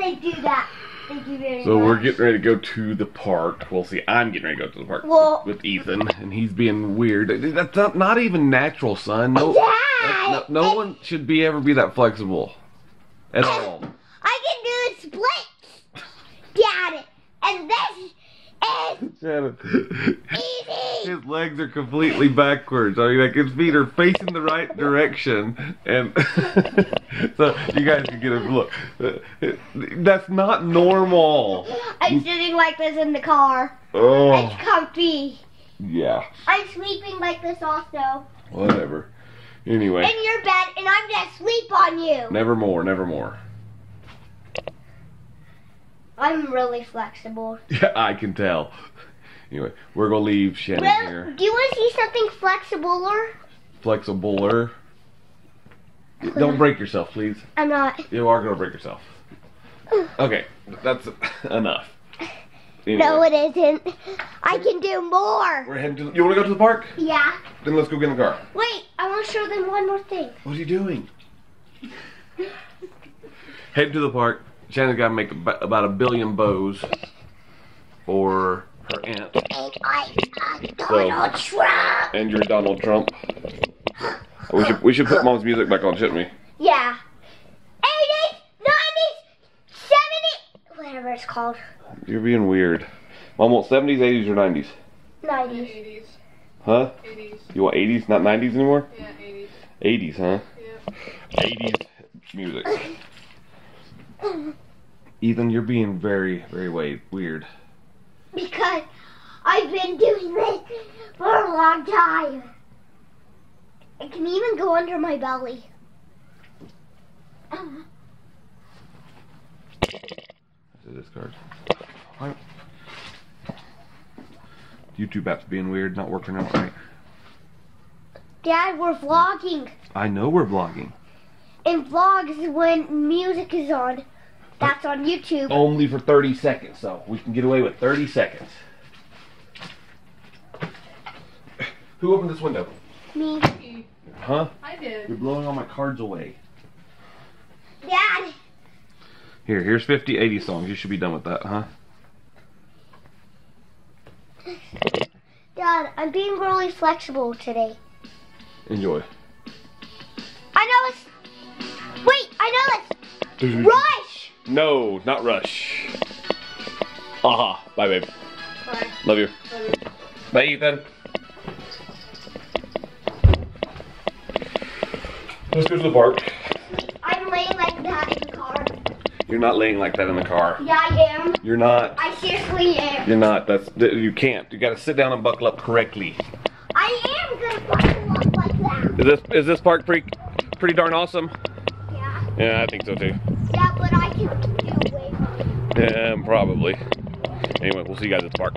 they do that. Thank you very much. So we're getting ready to go to the park. Well, see, I'm getting ready to go to the park with Ethan, and he's being weird. That's not even natural, son. No, yeah. No one should ever be that flexible at all. I can do splits, Dad, and this. Shannon, his legs are completely backwards. I mean, like, his feet are facing the right direction, and so you guys can get a look. That's not normal. I'm sitting like this in the car. Oh, it's comfy. Yeah. I'm sleeping like this also. Whatever. Anyway. In your bed, and I'm gonna sleep on you. Nevermore, nevermore. I'm really flexible. Yeah, I can tell. Anyway, we're going to leave Shannon here. Do you want to see something flexibler? Flexibler? Don't break yourself, please. I'm not. You are going to break yourself. Okay, that's enough. Anyway. No, it isn't. I can do more. We're heading to. You want to go to the park? Yeah. Then let's go get in the car. Wait, I want to show them one more thing. What are you doing? Head to the park. Shannon's got to make about 1 billion bows for her aunt. Donald Trump. And your Donald Trump. We should put Mom's music back on, shouldn't we? Yeah. 80s, 90s, 70s, whatever it's called. You're being weird. Mom wants 70s, 80s, or 90s? 90s. 80s. Huh? 80s. You want 80s, not 90s anymore? Yeah, 80s. 80s, huh? Yeah. 80s music. Ethan, you're being very, very weird. Because I've been doing this for a long time. It can even go under my belly. This card. YouTube app's being weird, not working out right. Dad, we're vlogging. I know we're vlogging. And vlogs when music is on. That's on YouTube. Only for 30 seconds, so we can get away with 30 seconds. Who opened this window? Me. Huh? I did. You're blowing all my cards away. Dad. Here's 50, 80 songs. You should be done with that, huh? Dad, I'm being really flexible today. Enjoy. I know it's... Wait, I know it. Rush. No, not Rush. Aha. Bye, babe. Bye. Love you. Love you. Bye, Ethan. Let's go to the park. I'm laying like that in the car. You're not laying like that in the car. Yeah, I am. You're not. I seriously am. You're not. You can't. You got to sit down and buckle up correctly. I am gonna buckle up like that. Is this park pretty darn awesome? Yeah, I think so too. Yeah, but I can do way more. Yeah, probably. Anyway, we'll see you guys at the park.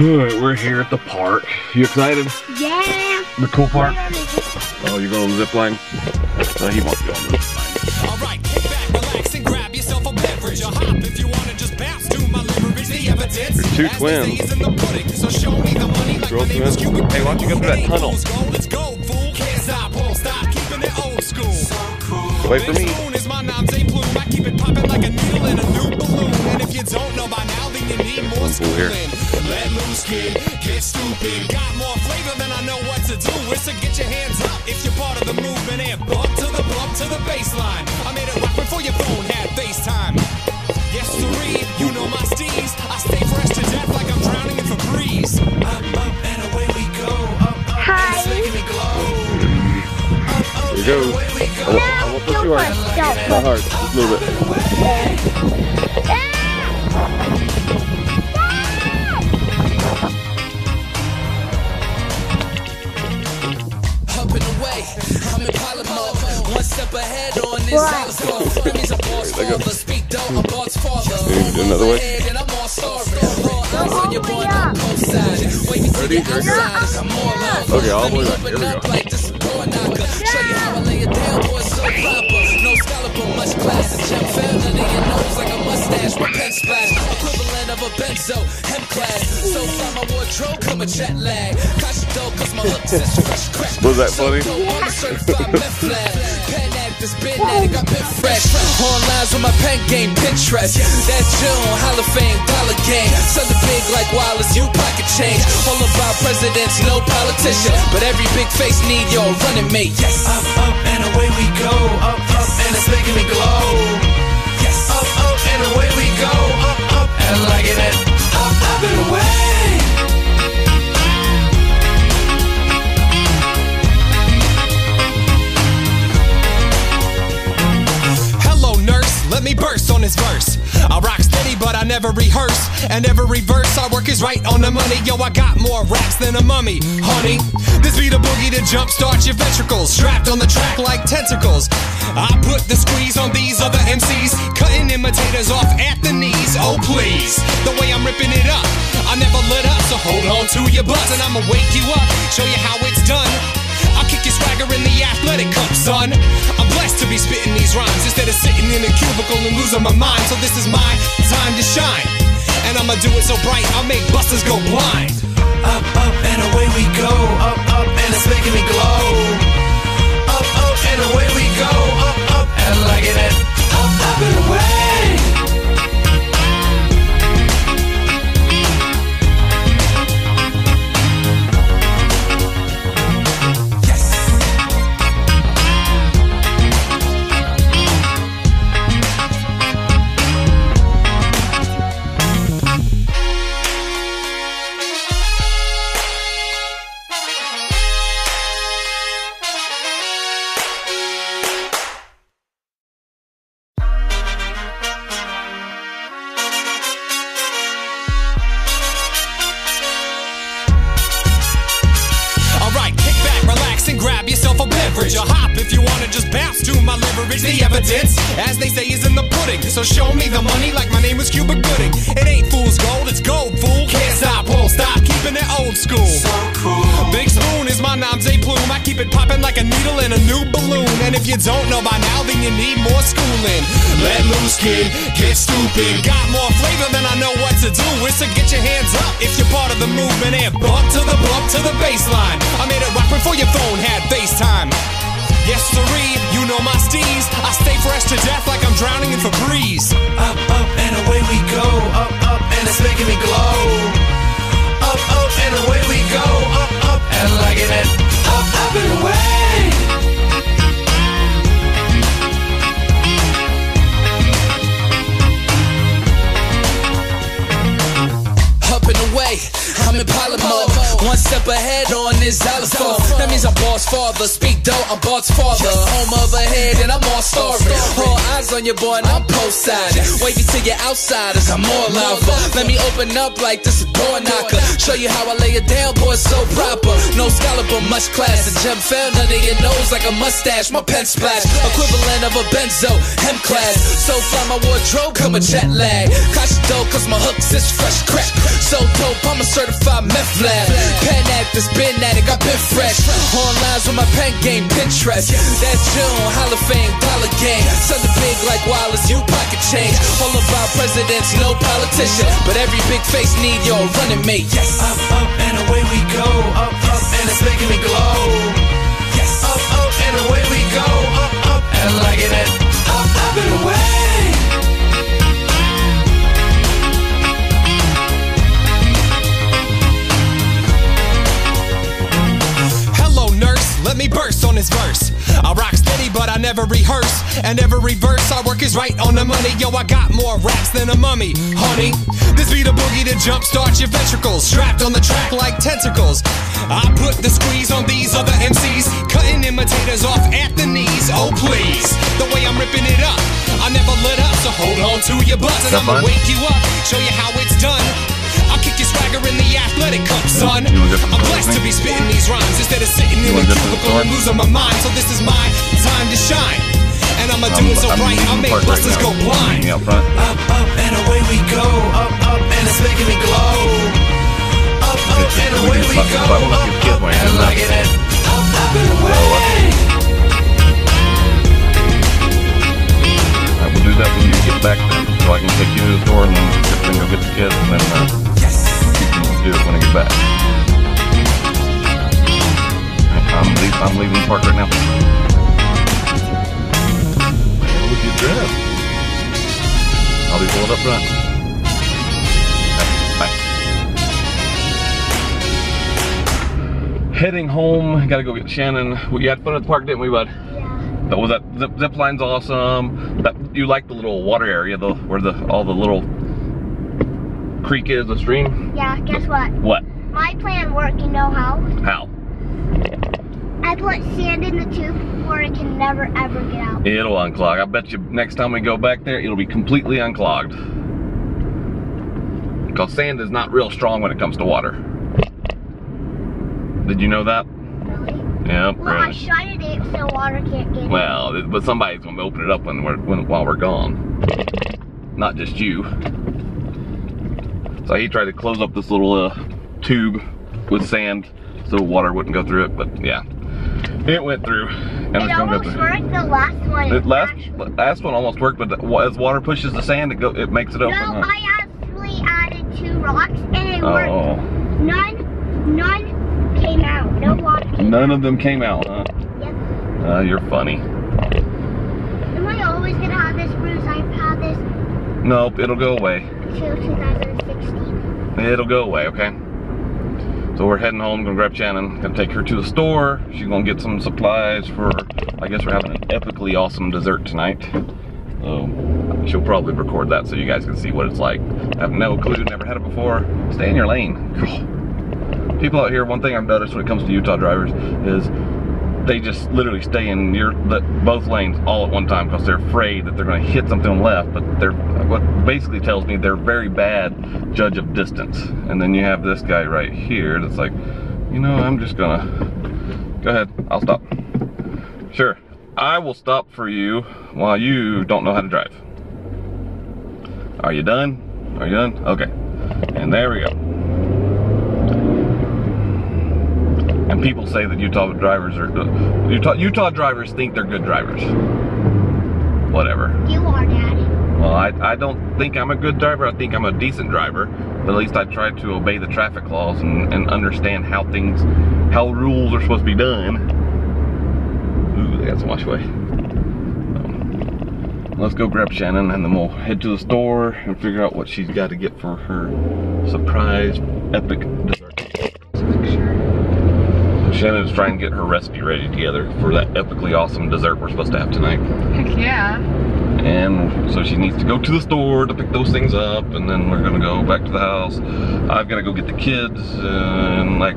Alright, we're here at the park. You excited? Yeah! The cool park? Oh, you're going on the zipline? No, he wants to go on the zipline. Alright, kick back, relax, and grab yourself a beverage. Or hop if you want to just bounce to my leverage. The evidence. You're two twins. So show me the money like my name is Cuban. Hey, why don't you go through that tunnel? Let's go, fool. Can't stop, won't stop, keeping it old school. Wait for me. I keep it popping like a needle in a new balloon. And if you don't know by now, then you need more schooling. Let loose, kid, get stupid. Got more flavor than I know what to do. It's to get your hands up if you're part of the movement. And bump to the baseline. I made it rock before your phone had FaceTime. Yes, siree, you know my steez. I stay fresh to death like I'm drowning in Febreze. Up, and away we go. Up, and away we go. Here it goes. Not hard, just a little bit. Humping away, I'm in pilot mode. One step ahead on this telescope. Family's a boss father, speak down, a boss father. Another way. And I'm all sorry. On your board on both sides. Wait, you see outside, I'm all love. Okay, all the way back, here we go. Show you how I lay it down, boy, so proper. No scallop, much class, and jump felony, and nose like a mustache with pen splash, equivalent of a benzo, hem clad. So far my wardrobe come a jet lag. Caught you though, cause my looks is fresh crack. Was that funny? Hornlines with my pen game, Pinterest. That's June, Hall of Fame, dollar game. Something big like Wallace, you pocket change. All of our presidents, no politician, but every big face need your running mate. Yes. Up, up, and away we go. Up, up, and it's making me glow. Yes. Up, up, and away we go. Up, up, and liking it. Up, up, and away. Let me burst on this verse. I rock steady, but I never rehearse. And every verse I work is right on the money. Yo, I got more raps than a mummy, honey. This be the boogie to jumpstart your ventricles. Strapped on the track like tentacles. I put the squeeze on these other MCs, cutting imitators off at the knees. Oh, please. The way I'm ripping it up, I never let up. So hold on to your butts, and I'ma wake you up, show you how it's done. I'll kick your swagger in the athletic cup, son. I'm blessed to be spitting these rhymes instead of sitting in a cubicle and losing my mind. So this is my time to shine, and I'ma do it so bright I'll make busters go blind. Up, up, and away we go. Up, up, and it's making me glow. Up, up, and away we go. Up, up, and liking it. Up, up, and away. As they say is in the pudding, so show me the money like my name was Cuba Gooding. It ain't fool's gold, it's gold, fool. Can't stop, won't stop, keeping it old school. So cool. Big Spoon is my nom's plume. I keep it popping like a needle in a new balloon. And if you don't know by now, then you need more schooling. Let loose, kid, get stupid. Got more flavor than I know what to do with, so get your hands up if you're part of the movement. And bump to the baseline. I made it rock before your phone had FaceTime. Yes, siree, you know my steez. I stay fresh to death like I'm drowning in Febreze. Up, up, and away we go. Up, up, and it's making me glow. Up, up, and away we go. Up, up, and liking it. Up, up, and away. Away. I'm in pilot mode, one step ahead on this xylophone. That means I'm boss father, speak though, I'm boss father. Home overhead and I'm all story. All eyes on your boy and I'm post-sided. Wavy to your outsiders, I'm all lava. Let me open up like this a door knocker. Show you how I lay it down, boy, so proper. No scholar but much class, a gem fell under your nose like a mustache. My pen splash, equivalent of a benzo, hem class. So fly my wardrobe, come a jet lag. Caught you though, cause my hooks is fresh crack. So dope, I'm a certified meth lab. Pen actors, been addict, I've been fresh. Hornlines with my pen game, Pinterest. That's June, Hall of Fame, dollar game. Something big like Wallace, you pocket change. All of our presidents, no politician, but every big face need your running mate. Yes. Up, up, and away we go. Up, up, and it's making me glow. Yes. Up, up, and away we go. Up, up, and liking it. Up, up, and away. Let me burst on this verse. I rock steady, but I never rehearse. And every verse I work is right on the money. Yo, I got more raps than a mummy, honey. This be the boogie to jumpstart your ventricles. Strapped on the track like tentacles. I put the squeeze on these other MCs, cutting imitators off at the knees. Oh, please. The way I'm ripping it up, I never let up. So hold on to your butts, and I'ma wake you up, show you how it's done. I'll kick your swagger in the athletic cup, son. I'm blessed to be spitting these rhymes instead of sitting in a cubicle and losing my mind. So this is my time to shine, and I'ma do it so bright I'll make busters go blind. Up, up, and away we go. Up, up, and it's making me glow. Up, up, and away we go. Up, up, and liking it. Up, up, and away. I will do that when you get back then. so I can take you to the store and then just go get the kids and then you can do it when I get back. I'm leaving the park right now. Look at your dress. I'll be pulled up front. Heading home, gotta go get Shannon. We had fun at the park, didn't we, bud? Yeah. That was that zip line's awesome. That you like the little water area though, where all the little creek is, the stream? Yeah, guess what? What? My plan worked, you know how? How? I put sand in the tube where it can never ever get out. It'll unclog. I bet you next time we go back there, it'll be completely unclogged. Because sand is not real strong when it comes to water. Did you know that? Really? Yeah. Well, really. I shredded it so water can't get in. Well, but somebody's gonna open it up while we're gone. Not just you. So he tried to close up this little tube with sand so water wouldn't go through it. But yeah, it went through. And it almost worked. The last one. The last one almost worked, but as water pushes the sand, it makes it open. No, huh? I actually added 2 rocks and it worked. None. Came out. No water came out. None of them came out, huh? Yep. You're funny. Am I always gonna have this bruise? I've had this. Nope, it'll go away. Until 2016. It'll go away, okay? So we're heading home, gonna grab Shannon, gonna take her to the store. She's gonna get some supplies for, I guess we're having an epically awesome dessert tonight. So she'll probably record that so you guys can see what it's like. I have no clue, never had it before. Stay in your lane. People out here, one thing I've noticed when it comes to Utah drivers is they just literally stay in both lanes all at one time because they're afraid that they're going to hit something on the left. But they're, what basically tells me they're very bad judge of distance. And then you have this guy right here that's like, you know, I'm just going to, go ahead, I'll stop. Sure, I will stop for you while you don't know how to drive. Are you done? Are you done? Okay. And there we go. And people say that Utah drivers think they're good drivers. Whatever. You are, Daddy. Well, I don't think I'm a good driver. I think I'm a decent driver. But at least I try to obey the traffic laws and understand how rules are supposed to be done. Ooh, they got some wash away. Let's go grab Shannon and then we'll head to the store and figure out what she's got to get for her surprise epic dessert. Shannon's trying to get her recipe ready together for that epically awesome dessert we're supposed to have tonight. Heck yeah. And so she needs to go to the store to pick those things up, and then we're gonna go back to the house. I've gotta go get the kids in like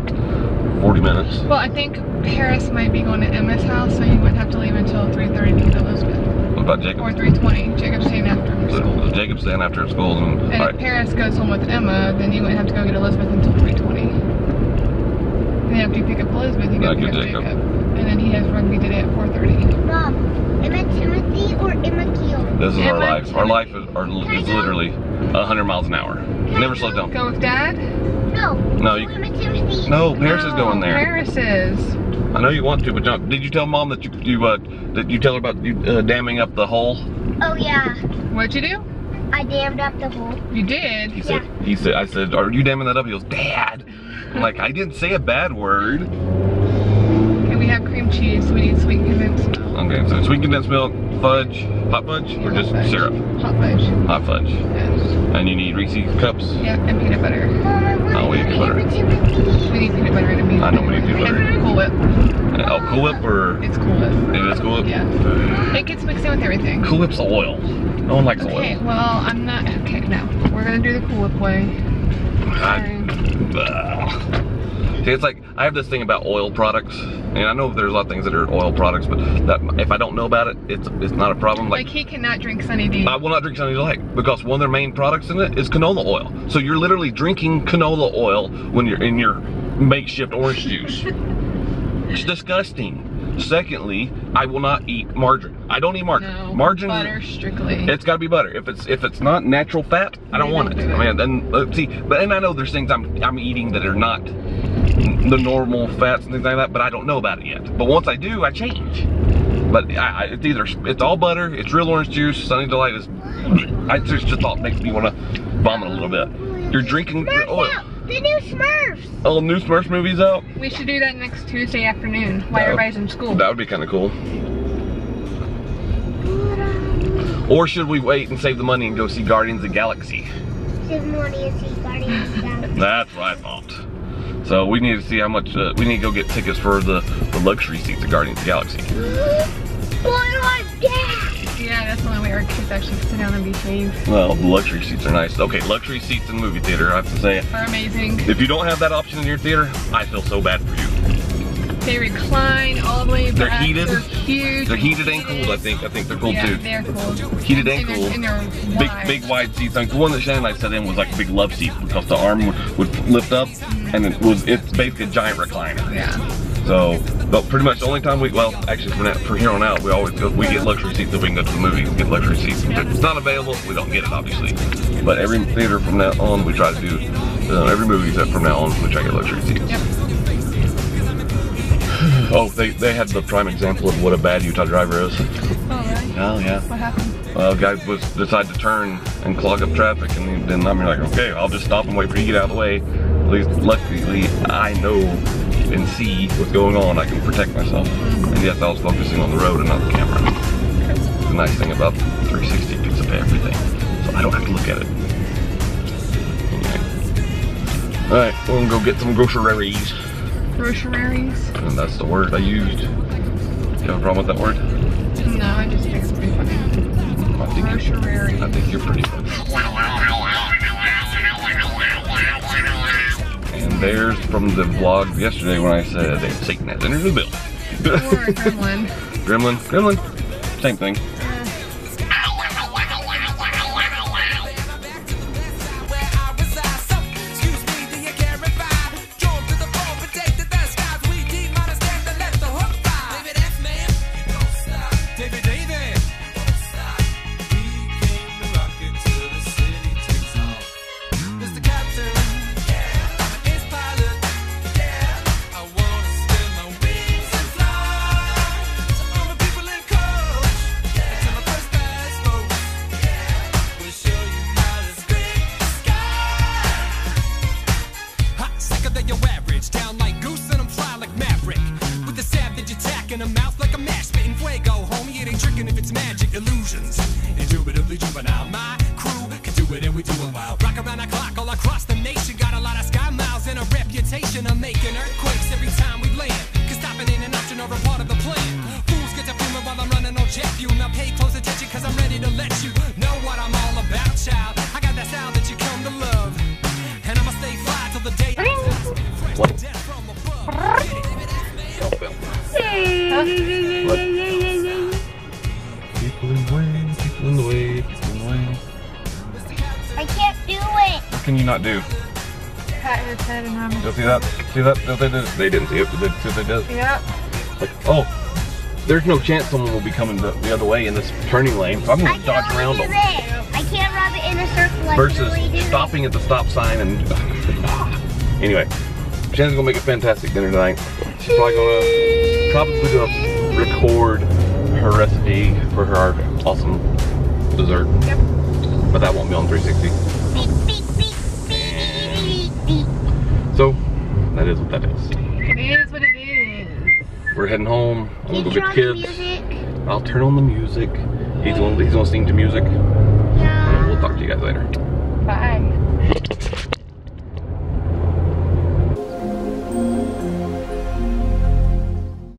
40 minutes. Well, I think Harris might be going to Emma's house, so you wouldn't have to leave until 3:30 to get Elizabeth. What about Jacob? Or 3:20. Jacob's staying after school. So Jacob's staying after school. And if Harris goes home with Emma, then you wouldn't have to go get Elizabeth until 3:20. And after you pick up Elizabeth, you go pick up Jacob. And then he has rugby today at 4:30. Mom, Emma Timothy or Emma Keel? This is our life. Timothy. Our life is literally 100 miles an hour. Never slow down. Go with Dad? No. No, Emma Timothy. No, Paris is going there. Paris is. I know you want to, but John, did you tell Mom that you tell her about you damming up the hole? Oh yeah. What'd you do? I dammed up the hole. You did? He said. Yeah. He said. I said, "Are you damming that up?" He goes, "Dad." I'm like, I didn't say a bad word. Can we have cream cheese? We need sweet condensed milk. Okay, so sweet condensed milk, fudge, hot fudge, or just syrup? Hot fudge. Hot fudge. Yes. And you need Reese's cups? Yeah, and peanut butter. Oh, we need peanut butter. We need peanut butter and a meat. I know we need peanut butter. And Cool Whip. Oh, Cool Whip or? It's Cool Whip. It is Cool Whip? Yeah. It gets mixed in with everything. Cool Whip's oil. No one likes oil. Okay, well, I'm not, okay, no. We're gonna do the Cool Whip way. See, it's like I have this thing about oil products, and I know there's a lot of things that are oil products, but that if I don't know about it, it's not a problem. Like he cannot drink Sunny D. I will not drink Sunny Delight because one of their main products in it is canola oil. So you're literally drinking canola oil when you're in your makeshift orange juice. It's disgusting. Secondly, I will not eat margarine. I don't eat margarine. No, margarine, butter strictly. It's got to be butter. If it's not natural fat, I don't want it. I mean, and I know there's things I'm eating that are not the normal fats and things like that, but I don't know about it yet. But once I do, I change. But it's all butter. It's real orange juice. Sunny Delight is I just thought it makes me want to vomit a little bit. You're drinking Smurfs out. The new Smurfs. Oh, new Smurfs movie's out. We should do that next Tuesday afternoon while everybody's in school. That would be kind of cool. Or should we wait and save the money and go see Guardians of the Galaxy? Save money and see Guardians of the Galaxy. That's what I thought. So we need to see how much, we need to go get tickets for the luxury seats at Guardians of the Galaxy. Yeah, that's the only way our kids actually sit down and be saved. Well, the luxury seats are nice. Okay, luxury seats in the movie theater, I have to say. Are amazing. If you don't have that option in your theater, I feel so bad for you. They recline all the way back. They're heated. They're huge. They're heated and cooled, I think. I think they're cooled too. Yeah, they're cooled. Heated and cooled. And they're wide. Big, big wide seats. Like the one that Shannon and I sat in was like a big love seat because the arm would lift up and it's basically a giant recliner. Yeah. So, but pretty much the only time we, well, actually from here on out, we always go, we get luxury seats if we can go to the movies and get luxury seats. If it's not available, we don't get it, obviously. But every theater from now on, we try to do, every movie set from now on, we try to get luxury seats. Yep. Oh, they had the prime example of what a bad Utah driver is. Oh, really? Oh, yeah. What happened? Well, the guy decided to turn and clog up traffic, and then I'm like, okay, I'll just stop and wait for you to get out of the way. At least, luckily, I know and see what's going on. I can protect myself. And yes, I was focusing on the road and not the camera. The nice thing about 360 picks up everything, so I don't have to look at it. Anyway. All right, we're gonna go get some groceries. Groceries? And that's the word I used. You have a problem with that word? No, I just think it's pretty funny. I think you're pretty funny. There's from the vlog yesterday when I said Satan has entered the building. Or a gremlin. Gremlin. Same thing. They didn't see it, but they did. Yeah. Like, oh, there's no chance someone will be coming the other way in this turning lane, so I'm going to dodge around them. I can't rub it in a circle. Versus stopping at the stop sign and... Anyway, Shannon's going to make a fantastic dinner tonight. She's probably going to record her recipe for her awesome dessert. Yep. But that won't be on 360. So, that is what that is. It is what it is. We're heading home. I'm gonna go get the kids. I'll turn on the music. He's gonna sing to music. Yeah. And we'll talk to you guys later. Bye.